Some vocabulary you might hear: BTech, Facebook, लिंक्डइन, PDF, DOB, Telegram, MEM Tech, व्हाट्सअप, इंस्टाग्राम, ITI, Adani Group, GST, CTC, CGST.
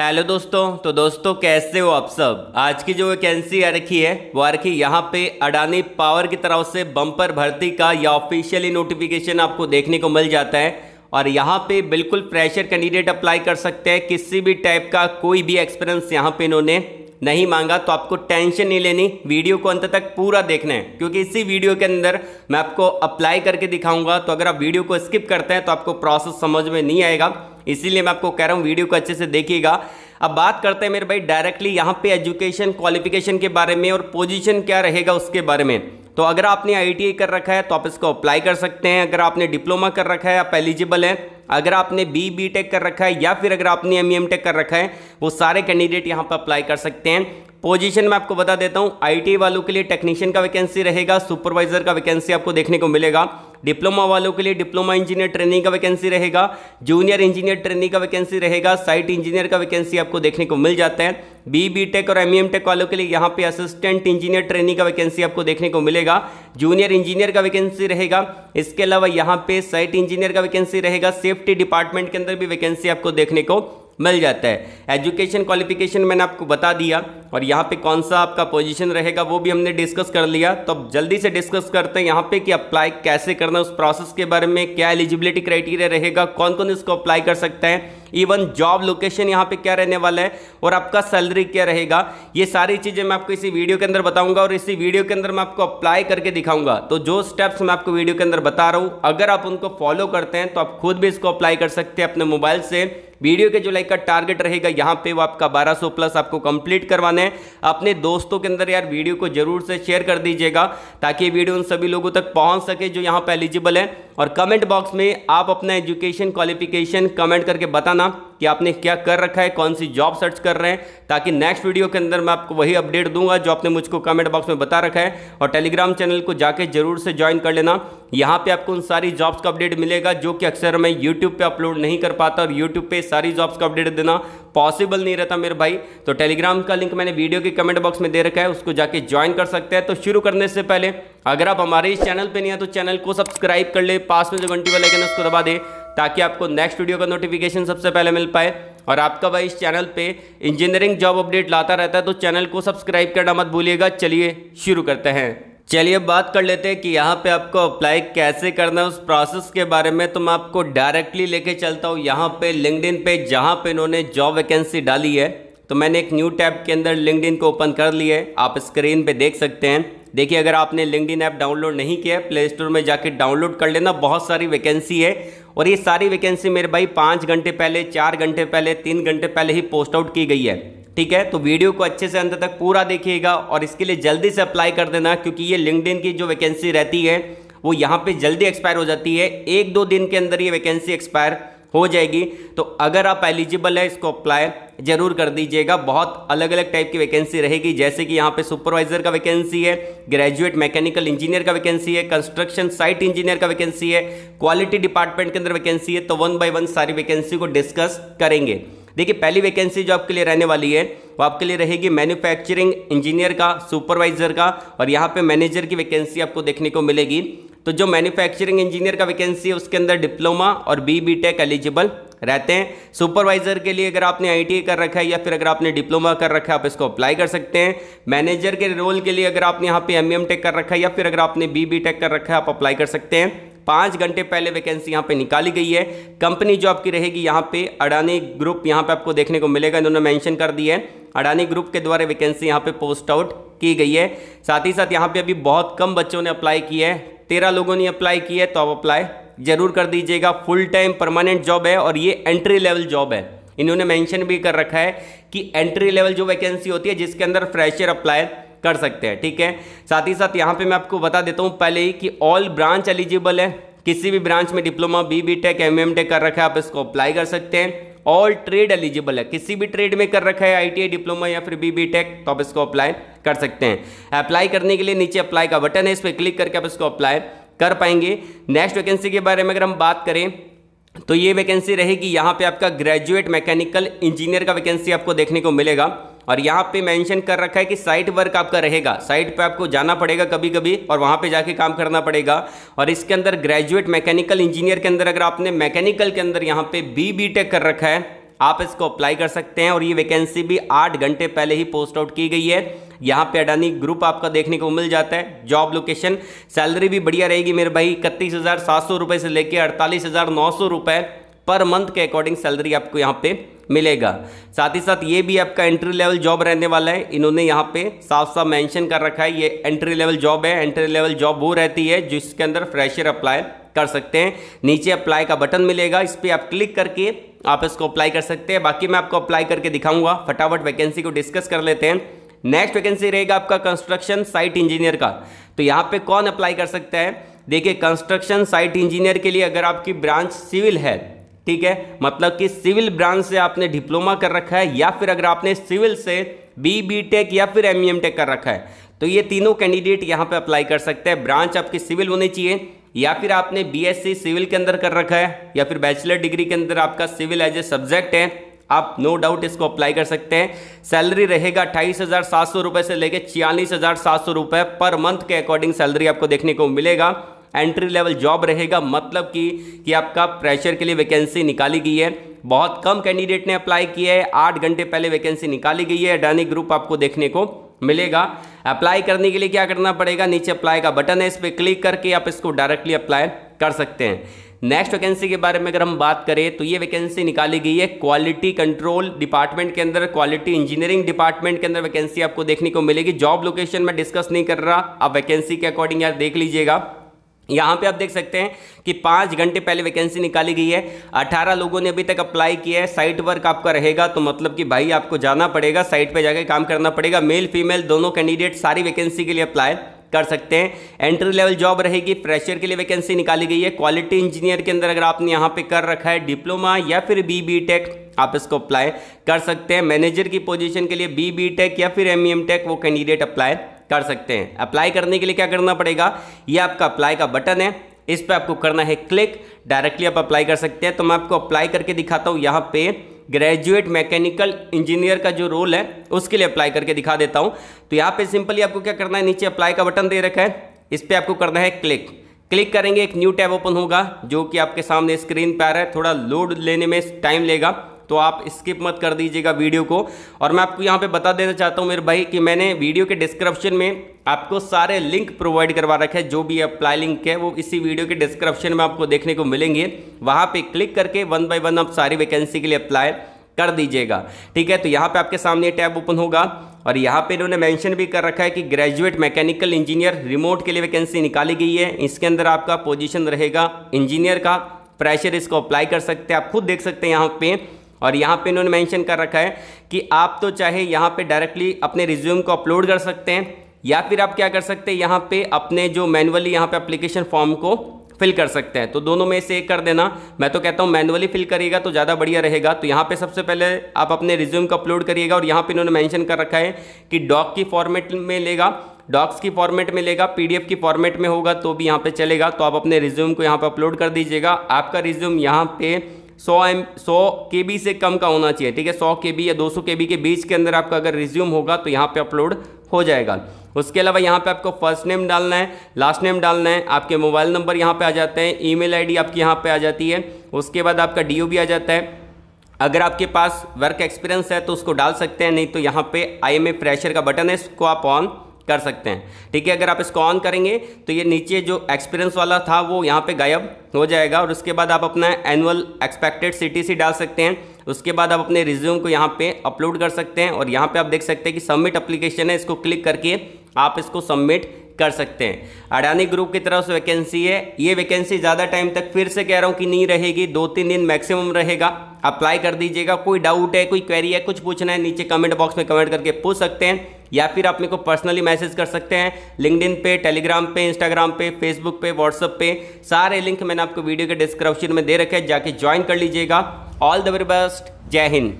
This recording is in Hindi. हेलो दोस्तों, तो दोस्तों कैसे हो आप सब। आज की जो वैकेंसी आ रखी है वो आ रखी यहाँ पे अडानी पावर की तरफ से बम्पर भर्ती का या ऑफिशियली नोटिफिकेशन आपको देखने को मिल जाता है। और यहाँ पे बिल्कुल फ्रेशर कैंडिडेट अप्लाई कर सकते हैं, किसी भी टाइप का कोई भी एक्सपीरियंस यहाँ पे इन्होंने नहीं मांगा। तो आपको टेंशन नहीं लेनी, वीडियो को अंत तक पूरा देखना है क्योंकि इसी वीडियो के अंदर मैं आपको अप्लाई करके दिखाऊंगा। तो अगर आप वीडियो को स्किप करते हैं तो आपको प्रोसेस समझ में नहीं आएगा, इसीलिए मैं आपको कह रहा हूँ वीडियो को अच्छे से देखिएगा। अब बात करते हैं मेरे भाई डायरेक्टली यहाँ पे एजुकेशन क्वालिफिकेशन के बारे में और पोजीशन क्या रहेगा उसके बारे में। तो अगर आपने ITI कर रखा है तो आप इसको अप्लाई कर सकते हैं। अगर आपने डिप्लोमा कर रखा है आप एलिजिबल हैं। अगर आपने BTech कर रखा है या फिर अगर आपने MEM Tech कर रखा है वो सारे कैंडिडेट यहाँ पर अप्लाई कर सकते हैं। पोजीशन मैं आपको बता देता हूँ, ITI वालों के लिए टेक्नीशियन का वैकेंसी रहेगा, सुपरवाइजर का वैकेंसी आपको देखने को मिलेगा। डिप्लोमा वालों के लिए डिप्लोमा इंजीनियर ट्रेनिंग का वैकेंसी रहेगा, जूनियर इंजीनियर ट्रेनिंग का वैकेंसी रहेगा, साइट इंजीनियर का वैकेंसी आपको देखने को मिल जाता है। BTech और MEM Tech वालों के लिए यहाँ पे असिस्टेंट इंजीनियर ट्रेनिंग का वैकेंसी आपको देखने को मिलेगा, जूनियर इंजीनियर का वैकेंसी रहेगा। इसके अलावा यहाँ पे साइट इंजीनियर का वैकेंसी रहेगा, सेफ्टी डिपार्टमेंट के अंदर भी वैकेंसी आपको देखने को मिल जाता है। एजुकेशन क्वालिफिकेशन मैंने आपको बता दिया और यहाँ पे कौन सा आपका पोजीशन रहेगा वो भी हमने डिस्कस कर लिया। तो अब जल्दी से डिस्कस करते हैं यहाँ पे कि अप्लाई कैसे करना है, उस प्रोसेस के बारे में, क्या एलिजिबिलिटी क्राइटेरिया रहेगा, कौन कौन इसको अप्लाई कर सकता है, इवन जॉब लोकेशन यहाँ पे क्या रहने वाला है और आपका सैलरी क्या रहेगा। ये सारी चीज़ें मैं आपको इसी वीडियो के अंदर बताऊंगा और इसी वीडियो के अंदर मैं आपको अप्लाई करके दिखाऊंगा। तो जो स्टेप्स मैं आपको वीडियो के अंदर बता रहा हूँ अगर आप उनको फॉलो करते हैं तो आप खुद भी इसको अप्लाई कर सकते हैं अपने मोबाइल से। वीडियो के जो लाइक का टारगेट रहेगा यहाँ पे वो आपका 1200 प्लस आपको कंप्लीट करवाना है। अपने दोस्तों के अंदर यार वीडियो को जरूर से शेयर कर दीजिएगा ताकि ये वीडियो उन सभी लोगों तक पहुँच सके जो यहाँ पे एलिजिबल हैं। और कमेंट बॉक्स में आप अपना एजुकेशन क्वालिफिकेशन कमेंट करके बताना कि आपने क्या कर रखा है, कौन सी जॉब सर्च कर रहे हैं, ताकि नेक्स्ट वीडियो के अंदर मैं आपको वही अपडेट दूंगा जो आपने मुझको कमेंट बॉक्स में बता रखा है। और टेलीग्राम चैनल को जाके जरूर से ज्वाइन कर लेना, यहाँ पे आपको उन सारी जॉब्स का अपडेट मिलेगा जो कि अक्सर मैं यूट्यूब पे अपलोड नहीं कर पाता और यूट्यूब पे सारी जॉब्स का अपडेट देना पॉसिबल नहीं रहता मेरे भाई। तो टेलीग्राम का लिंक मैंने वीडियो के कमेंट बॉक्स में दे रखा है, उसको जाके ज्वाइन कर सकते हैं। तो शुरू करने से पहले अगर आप हमारे इस चैनल पे नहीं है तो चैनल को सब्सक्राइब कर ले, पास में जो घंटी वाला आइकन है उसको दबा दे ताकि आपको नेक्स्ट वीडियो का नोटिफिकेशन सबसे पहले मिल पाए। और आपका भाई इस चैनल पे इंजीनियरिंग जॉब अपडेट लाता रहता है तो चैनल को सब्सक्राइब करना मत भूलिएगा। चलिए शुरू करते हैं। चलिए बात कर लेते हैं कि यहाँ पे आपको अप्लाई कैसे करना है उस प्रोसेस के बारे में। तो मैं आपको डायरेक्टली लेके चलता हूँ यहाँ पे लिंक्डइन पे, जहाँ पे इन्होंने जॉब वैकेंसी डाली है। तो मैंने एक न्यू टैब के अंदर लिंक्डइन को ओपन कर लिया है, आप स्क्रीन पे देख सकते हैं। देखिए अगर आपने लिंक्डइन ऐप डाउनलोड नहीं किया है प्ले स्टोर में जाके डाउनलोड कर लेना, बहुत सारी वैकेंसी है। और ये सारी वैकेंसी मेरे भाई 5 घंटे पहले, 4 घंटे पहले, 3 घंटे पहले ही पोस्ट आउट की गई है। ठीक है, तो वीडियो को अच्छे से अंत तक पूरा देखिएगा और इसके लिए जल्दी से अप्लाई कर देना क्योंकि ये लिंक्डइन की जो वैकेंसी रहती है वो यहाँ पे जल्दी एक्सपायर हो जाती है। 1-2 दिन के अंदर ये वैकेंसी एक्सपायर हो जाएगी। तो अगर आप एलिजिबल है इसको अप्लाई जरूर कर दीजिएगा। बहुत अलग अलग टाइप की वैकेंसी रहेगी, जैसे कि यहाँ पे सुपरवाइजर का वैकेंसी है, ग्रेजुएट मैकेनिकल इंजीनियर का वैकेंसी है, कंस्ट्रक्शन साइट इंजीनियर का वैकेंसी है, क्वालिटी डिपार्टमेंट के अंदर वैकेंसी है। तो 1 बाय 1 सारी वैकेंसी को डिस्कस करेंगे। देखिए पहली वैकेंसी जो आपके लिए रहने वाली है वो आपके लिए रहेगी मैन्युफैक्चरिंग इंजीनियर का, सुपरवाइजर का और यहाँ पे मैनेजर की वैकेंसी आपको देखने को मिलेगी। तो जो मैन्युफैक्चरिंग इंजीनियर का वैकेंसी है उसके अंदर डिप्लोमा और BTech एलिजिबल रहते हैं। सुपरवाइजर के लिए अगर आपने ITI कर रखा है या फिर अगर आपने डिप्लोमा कर रखा है आप इसको अप्लाई कर सकते हैं। मैनेजर के रोल के लिए अगर आपने यहाँ पे MEM Tech कर रखा है या फिर अगर आपने BTech कर रखा है आप अप्लाई कर सकते हैं। 5 घंटे पहले वैकेंसी यहाँ पे निकाली गई है। कंपनी जो आपकी रहेगी यहाँ पे अडानी ग्रुप, यहाँ पे आपको देखने को मिलेगा, इन्होंने मेंशन कर दी है अडानी ग्रुप के द्वारा वैकेंसी यहाँ पे पोस्ट आउट की गई है। साथ ही साथ यहाँ पे अभी बहुत कम बच्चों ने अप्लाई किया है, 13 लोगों ने अप्लाई किया है। तो आप अप्लाई जरूर कर दीजिएगा। फुल टाइम परमानेंट जॉब है और ये एंट्री लेवल जॉब है। इन्होंने मेंशन भी कर रखा है कि एंट्री लेवल जो वैकेंसी होती है जिसके अंदर फ्रेशर अप्लाई कर सकते हैं। ठीक है, साथ ही साथ यहाँ पे मैं आपको बता देता हूँ पहले ही कि ऑल ब्रांच एलिजिबल है। किसी भी ब्रांच में डिप्लोमा, BTech, MEM Tech कर रखा है आप इसको अप्लाई कर सकते हैं। ऑल ट्रेड एलिजिबल है, किसी भी ट्रेड में कर रखा है ITI, डिप्लोमा या फिर BTech तो आप इसको अप्लाई कर सकते हैं। अप्लाई करने के लिए नीचे अप्लाई का बटन है, इस पर क्लिक करके आप इसको अप्लाई कर पाएंगे। नेक्स्ट वैकेंसी के बारे में अगर हम बात करें तो ये वैकेंसी रहेगी यहाँ पे आपका ग्रेजुएट मैकेनिकल इंजीनियर का वैकेंसी आपको देखने को मिलेगा। और यहाँ पे मेंशन कर रखा है कि साइट वर्क आपका रहेगा, साइट पे आपको जाना पड़ेगा कभी कभी और वहाँ पे जाके काम करना पड़ेगा। और इसके अंदर ग्रेजुएट मैकेनिकल इंजीनियर के अंदर अगर आपने मैकेनिकल के अंदर यहाँ पे BTech कर रखा है आप इसको अप्लाई कर सकते हैं। और ये वैकेंसी भी 8 घंटे पहले ही पोस्ट आउट की गई है। यहाँ पे अडानी ग्रुप आपका देखने को मिल जाता है। जॉब लोकेशन, सैलरी भी बढ़िया रहेगी मेरे भाई। 31,700 रुपये से लेकर 48,900 रुपये पर मंथ के अकॉर्डिंग सैलरी आपको यहाँ पे मिलेगा। साथ ही साथ ये भी आपका एंट्री लेवल जॉब रहने वाला है। इन्होंने यहाँ पे साफ साफ मेंशन कर रखा है ये एंट्री लेवल जॉब है। एंट्री लेवल जॉब वो रहती है जिसके अंदर फ्रेशर अप्लाई कर सकते हैं। नीचे अप्लाई का बटन मिलेगा, इस पर आप क्लिक करके आप इसको अप्लाई कर सकते हैं। बाकी मैं आपको अप्लाई करके दिखाऊंगा। फटाफट वैकेंसी को डिस्कस कर लेते हैं। नेक्स्ट वैकेंसी रहेगा आपका कंस्ट्रक्शन साइट इंजीनियर का। तो यहाँ पे कौन अप्लाई कर सकता है? देखिए, कंस्ट्रक्शन साइट इंजीनियर के लिए अगर आपकी ब्रांच सिविल है, ठीक है, मतलब कि सिविल ब्रांच से आपने डिप्लोमा कर रखा है, या फिर अगर आपने सिविल से बी टेक या फिर एम टेक कर रखा है, तो ये तीनों कैंडिडेट यहाँ पे अप्लाई कर सकते हैं। ब्रांच आपकी सिविल होनी चाहिए, या फिर आपने बीएससी सिविल के अंदर कर रखा है, या फिर बैचलर डिग्री के अंदर आपका सिविल एज ए सब्जेक्ट है, आप नो डाउट इसको अप्लाई कर सकते हैं। सैलरी रहेगा 28,700 रुपये से लेकर 46,700 रुपये पर मंथ के अकॉर्डिंग सैलरी आपको देखने को मिलेगा। एंट्री लेवल जॉब रहेगा, मतलब कि आपका प्रेशर के लिए वैकेंसी निकाली गई है। बहुत कम कैंडिडेट ने अप्लाई किया है, 8 घंटे पहले वैकेंसी निकाली गई है। अडानी ग्रुप आपको देखने को मिलेगा। अप्लाई करने के लिए क्या करना पड़ेगा? नीचे अप्लाई का बटन है, इस पर क्लिक करके आप इसको डायरेक्टली अप्लाई कर सकते हैं। नेक्स्ट वैकेंसी के बारे में अगर हम बात करें तो ये वैकेंसी निकाली गई है क्वालिटी कंट्रोल डिपार्टमेंट के अंदर, क्वालिटी इंजीनियरिंग डिपार्टमेंट के अंदर वैकेंसी आपको देखने को मिलेगी। जॉब लोकेशन मैं डिस्कस नहीं कर रहा, आप वैकेंसी के अकॉर्डिंग यार देख लीजिएगा। यहाँ पे आप देख सकते हैं कि 5 घंटे पहले वैकेंसी निकाली गई है। 18 लोगों ने अभी तक अप्लाई किया है। साइट वर्क आपका रहेगा, तो मतलब कि भाई आपको जाना पड़ेगा, साइट पे जाके काम करना पड़ेगा। मेल फीमेल दोनों कैंडिडेट सारी वैकेंसी के लिए अप्लाई कर सकते हैं। एंट्री लेवल जॉब रहेगी, फ्रेशर के लिए वैकेंसी निकाली गई है। क्वालिटी इंजीनियर के अंदर अगर आपने यहाँ पे कर रखा है डिप्लोमा या फिर बी टेक, आप इसको अप्लाई कर सकते हैं। मैनेजर की पोजीशन के लिए बी टेक या फिर एम टेक वो कैंडिडेट अप्लाई कर सकते हैं। अप्लाई करने के लिए क्या करना पड़ेगा? ये आपका अप्लाई का बटन है, इस पर आपको करना है क्लिक, डायरेक्टली आप अप्लाई कर सकते हैं। तो मैं आपको अप्लाई करके दिखाता हूँ। यहाँ पे ग्रेजुएट मैकेनिकल इंजीनियर का जो रोल है उसके लिए अप्लाई करके दिखा देता हूँ। तो यहाँ पे सिंपली आपको क्या करना है, नीचे अप्लाई का बटन दे रखा है, इस पर आपको करना है क्लिक। क्लिक करेंगे, एक न्यू टैब ओपन होगा जो कि आपके सामने स्क्रीन पर आ रहा है। थोड़ा लोड लेने में टाइम लेगा, तो आप स्किप मत कर दीजिएगा वीडियो को। और मैं आपको यहाँ पे बता देना चाहता हूँ मेरे भाई कि मैंने वीडियो के डिस्क्रिप्शन में आपको सारे लिंक प्रोवाइड करवा रखे हैं। जो भी अप्लाई लिंक है वो इसी वीडियो के डिस्क्रिप्शन में आपको देखने को मिलेंगे। वहाँ पे क्लिक करके 1 बाय 1 आप सारी वैकेंसी के लिए अप्लाई कर दीजिएगा, ठीक है। तो यहाँ पे आपके सामने टैब ओपन होगा और यहाँ पे इन्होंने मेंशन भी कर रखा है कि ग्रेजुएट मैकेनिकल इंजीनियर रिमोट के लिए वैकेंसी निकाली गई है। इसके अंदर आपका पोजीशन रहेगा इंजीनियर का, फ्रेशर इसको अप्लाई कर सकते हैं। आप खुद देख सकते हैं यहाँ पे, और यहाँ पे इन्होंने मेंशन कर रखा है कि आप तो चाहे यहाँ पे डायरेक्टली अपने रिज्यूम को अपलोड कर सकते हैं, या फिर आप क्या कर सकते हैं यहाँ पे अपने जो मैनुअली यहाँ पे एप्लीकेशन फॉर्म को फिल कर सकते हैं। तो दोनों में से एक कर देना। मैं तो कहता हूँ मैनुअली फिल करिएगा तो ज़्यादा बढ़िया रहेगा। तो यहाँ पे सबसे पहले आप अपने रिज्यूम को अपलोड करिएगा। और यहाँ पे इन्होंने मेंशन कर रखा है कि डॉक की फॉर्मेट में लेगा, डॉक्स की फॉर्मेट में लेगा, पीडीएफ की फॉर्मेट में होगा तो भी यहाँ पर चलेगा। तो आप अपने रिज्यूम को यहाँ पर अपलोड कर दीजिएगा। आपका रिज्यूम यहाँ पर 100 KB से कम का होना चाहिए, ठीक है। 100 KB या 200 KB के बीच के अंदर आपका अगर रिज्यूम होगा तो यहाँ पे अपलोड हो जाएगा। उसके अलावा यहाँ पे आपको फर्स्ट नेम डालना है, लास्ट नेम डालना है, आपके मोबाइल नंबर यहाँ पे आ जाते हैं, ईमेल आईडी आपकी यहाँ पे आ जाती है, उसके बाद आपका DOB आ जाता है। अगर आपके पास वर्क एक्सपीरियंस है तो उसको डाल सकते हैं, नहीं तो यहाँ पर IMA फ्रेशर का बटन है, इसको आप ऑन कर सकते हैं, ठीक है। अगर आप इसको ऑन करेंगे तो ये नीचे जो एक्सपीरियंस वाला था वो यहाँ पे गायब हो जाएगा। और उसके बाद आप अपना एनुअल एक्सपेक्टेड CTC डाल सकते हैं। उसके बाद आप अपने रिज्यूम को यहाँ पे अपलोड कर सकते हैं। और यहाँ पे आप देख सकते हैं कि सबमिट एप्लीकेशन है, इसको क्लिक करके आप इसको सबमिट कर सकते हैं। अडानी ग्रुप की तरफ से वैकेंसी है। ये वैकेंसी ज़्यादा टाइम तक फिर से कह रहा हूँ कि नहीं रहेगी, 2-3 दिन मैक्सिमम रहेगा। अप्लाई कर दीजिएगा। कोई डाउट है, कोई क्वेरी है, कुछ पूछना है, नीचे कमेंट बॉक्स में कमेंट करके पूछ सकते हैं, या फिर आप मेरे को पर्सनली मैसेज कर सकते हैं। लिंक्डइन पे, टेलीग्राम पे, इंस्टाग्राम पे, फेसबुक पे, व्हाट्सअप पे, सारे लिंक मैंने आपको वीडियो के डिस्क्रिप्शन में दे रखे हैं, जाके ज्वाइन कर लीजिएगा। ऑल द वेरी बेस्ट, जय हिंद।